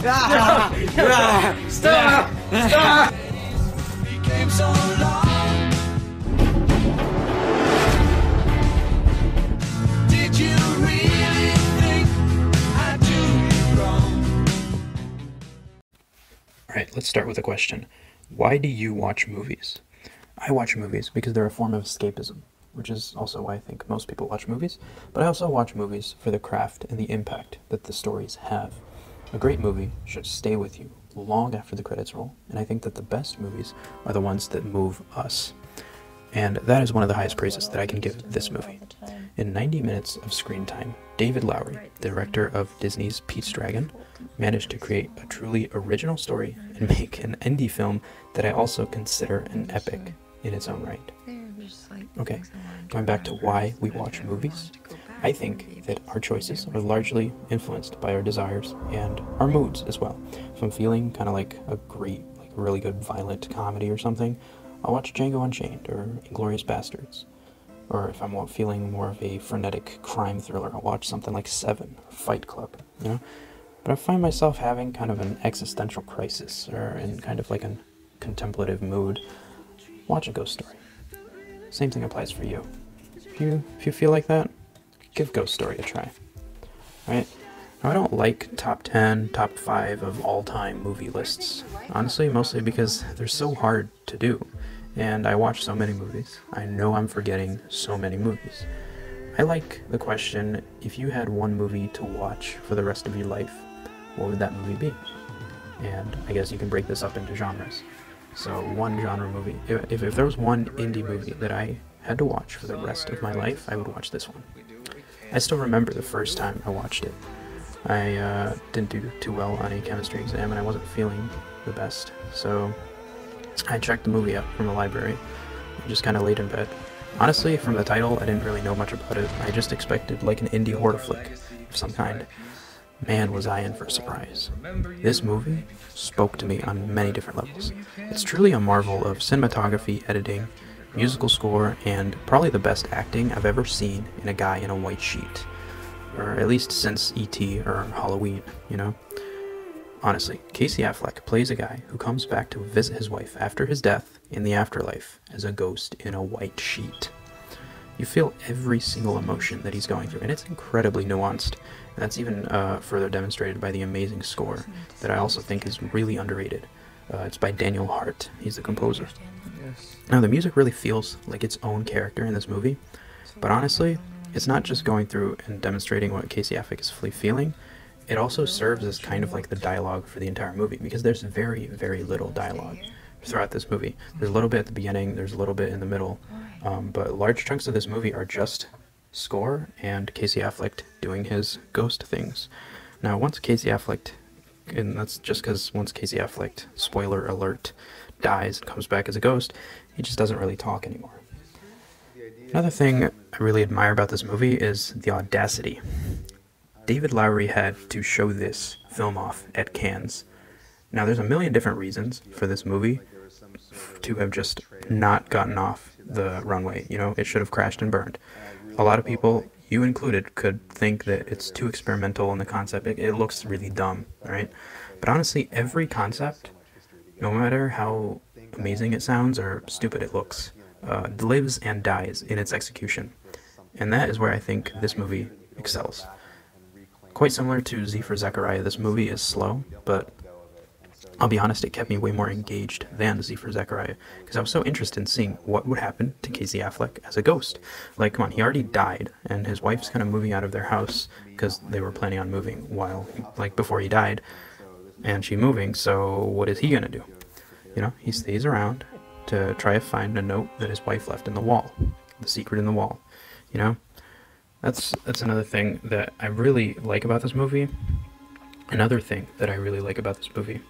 Stop! Stop! All right, let's start with a question. Why do you watch movies? I watch movies because they're a form of escapism, which is also why I think most people watch movies. But I also watch movies for the craft and the impact that the stories have. A great movie should stay with you long after the credits roll, and I think that the best movies are the ones that move us. And that is one of the highest praises that I can give this movie. In 90 minutes of screen time, David Lowery, the director of Disney's Pete's Dragon, managed to create a truly original story and make an indie film that I also consider an epic in its own right. Okay, going back to why we watch movies, I think that our choices are largely influenced by our desires and our moods as well. If I'm feeling kind of like a great, like really good violent comedy or something, I'll watch Django Unchained or Inglorious Bastards. Or if I'm feeling more of a frenetic crime thriller, I'll watch something like Seven or Fight Club, you know? But I find myself having kind of an existential crisis or in kind of like a contemplative mood, watch a Ghost Story. Same thing applies for you. If you feel like that, give Ghost Story a try. Right? Now, I don't like top 10, top 5 of all-time movie lists. Honestly, mostly because they're so hard to do. And I watch so many movies. I know I'm forgetting so many movies. I like the question, if you had one movie to watch for the rest of your life, what would that movie be? And I guess you can break this up into genres. So one genre movie, if there was one indie movie that I had to watch for the rest of my life, I would watch this one. I still remember the first time I watched it. I didn't do too well on a chemistry exam and I wasn't feeling the best, so I checked the movie out from the library. I just kind of laid in bed. Honestly, from the title, I didn't really know much about it. I just expected like an indie horror flick of some kind. Man, was I in for a surprise. This movie spoke to me on many different levels. It's truly a marvel of cinematography, editing, musical score, and probably the best acting I've ever seen in a guy in a white sheet. Or at least since E.T. or Halloween, you know? Honestly, Casey Affleck plays a guy who comes back to visit his wife after his death in the afterlife as a ghost in a white sheet. You feel every single emotion that he's going through, and it's incredibly nuanced. And that's even further demonstrated by the amazing score that I also think is really underrated. It's by Daniel Hart. He's the composer. Now, the music really feels like its own character in this movie, but honestly, it's not just going through and demonstrating what Casey Affleck is feeling. It also serves as kind of like the dialogue for the entire movie, because there's very, very little dialogue throughout this movie. There's a little bit at the beginning, there's a little bit in the middle, but large chunks of this movie are just score and Casey Affleck doing his ghost things. Now, once Casey Affleck, and that's just because once Casey Affleck, spoiler alert, dies and comes back as a ghost, he just doesn't really talk anymore. Another thing I really admire about this movie is the audacity. David Lowery had to show this film off at Cannes. Now, there's a million different reasons for this movie to have just not gotten off the runway. You know, it should have crashed and burned. A lot of people, you included, could think that it's too experimental in the concept. It looks really dumb, right? But honestly, every concept, no matter how amazing it sounds or stupid it looks, lives and dies in its execution. And that is where I think this movie excels. Quite similar to Z for Zachariah, this movie is slow, but I'll be honest, it kept me way more engaged than Z for Zachariah, because I was so interested in seeing what would happen to Casey Affleck as a ghost. Like, come on, he already died, and his wife's kind of moving out of their house, because they were planning on moving while, like, before he died, and she's moving, so what is he gonna do? You know, he stays around to try to find a note that his wife left in the wall, the secret in the wall, you know? That's another thing that I really like about this movie. Another thing that I really like about this movie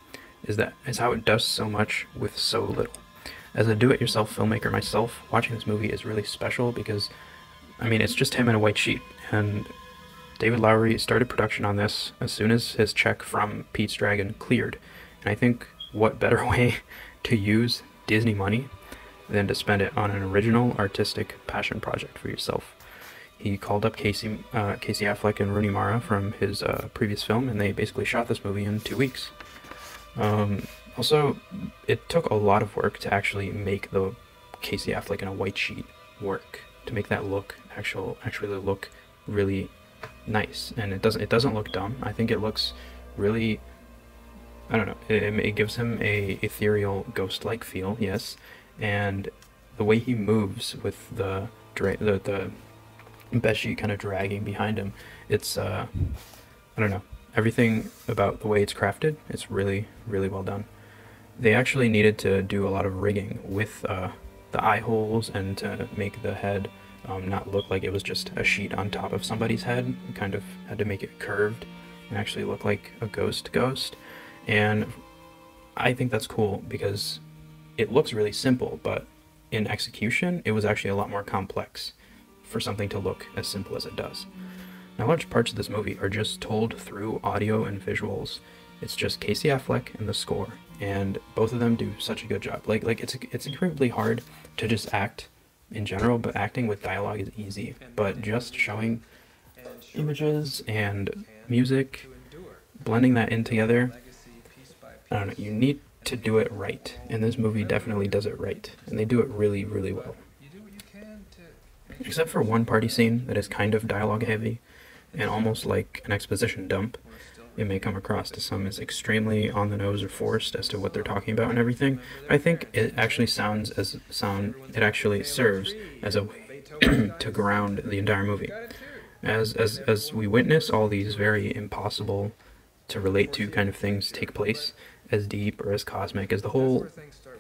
is how it does so much with so little. As a do-it-yourself filmmaker myself, watching this movie is really special because, I mean, it's just him in a white sheet. And David Lowery started production on this as soon as his check from Pete's Dragon cleared. And I think what better way to use Disney money than to spend it on an original artistic passion project for yourself. he called up Casey Affleck and Rooney Mara from his previous film, and they basically shot this movie in 2 weeks. Also, it took a lot of work to actually make the Casey Affleck in a white sheet work, to make that look actually look really nice. And it doesn't look dumb. I think it looks really, I don't know, it gives him a ethereal ghost-like feel, yes, and the way he moves with the bedsheet kind of dragging behind him, it's, I don't know, everything about the way it's crafted, it's really, really well done. They actually needed to do a lot of rigging with the eye holes and to make the head not look like it was just a sheet on top of somebody's head. We kind of had to make it curved and actually look like a ghost. And I think that's cool because it looks really simple, but in execution, it was actually a lot more complex for something to look as simple as it does. Now, large parts of this movie are just told through audio and visuals. It's just Casey Affleck and the score, and both of them do such a good job. Like it's incredibly hard to just act in general, but acting with dialogue is easy. But just showing images and music, blending that in together, I don't know, you need to do it right, and this movie definitely does it right, and they do it really, really well. Except for one party scene that is kind of dialogue heavy, and almost like an exposition dump, it may come across to some as extremely on the nose or forced as to what they're talking about and everything. But I think it actually serves as a way to ground the entire movie. As we witness all these very impossible to relate to kind of things take place, as deep or as cosmic as the whole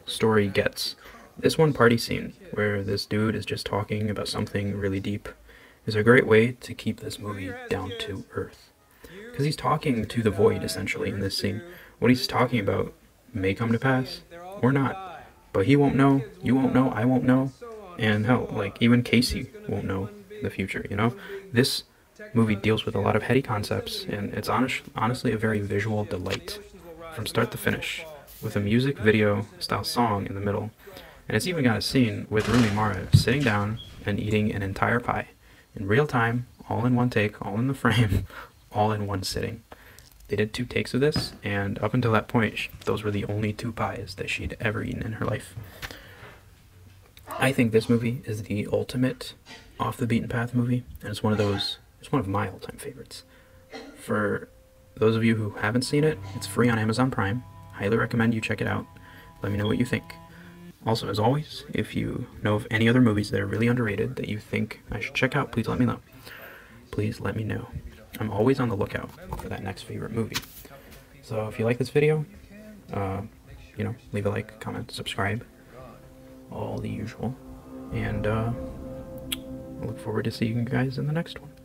story gets, this one party scene where this dude is just talking about something really deep is a great way to keep this movie down to earth, because he's talking to the void essentially in this scene. What he's talking about may come to pass or not, but he won't know, you won't know, I won't know, and hell, like even Casey won't know the future, you know? This movie deals with a lot of heady concepts, and it's honestly a very visual delight from start to finish, with a music video style song in the middle. And it's even got a scene with Rooney Mara sitting down and eating an entire pie in real time, all in one take, all in the frame, all in one sitting. They did 2 takes of this, and up until that point, those were the only 2 pies that she'd ever eaten in her life. I think this movie is the ultimate off the beaten path movie, and it's one of my all-time favorites. For those of you who haven't seen it, it's free on Amazon Prime. Highly recommend you check it out. Let me know what you think. Also, as always, if you know of any other movies that are really underrated that you think I should check out, please let me know. Please let me know. I'm always on the lookout for that next favorite movie. So if you like this video, you know, leave a like, comment, subscribe, all the usual, and I look forward to seeing you guys in the next one.